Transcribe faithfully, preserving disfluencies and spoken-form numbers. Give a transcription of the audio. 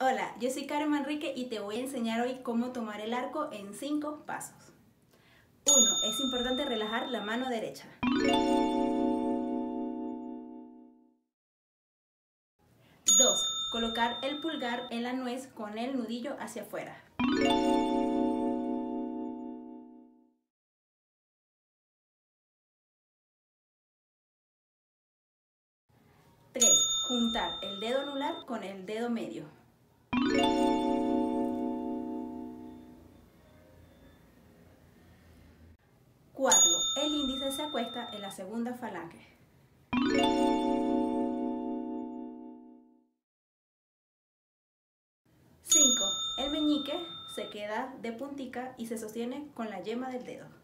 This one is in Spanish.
Hola, yo soy Karen Manrique y te voy a enseñar hoy cómo tomar el arco en cinco pasos. uno. Es importante relajar la mano derecha. dos. Colocar el pulgar en la nuez con el nudillo hacia afuera. tres. Juntar el dedo anular con el dedo medio. cuatro. El índice se acuesta en la segunda falange. cinco. El meñique se queda de puntica y se sostiene con la yema del dedo.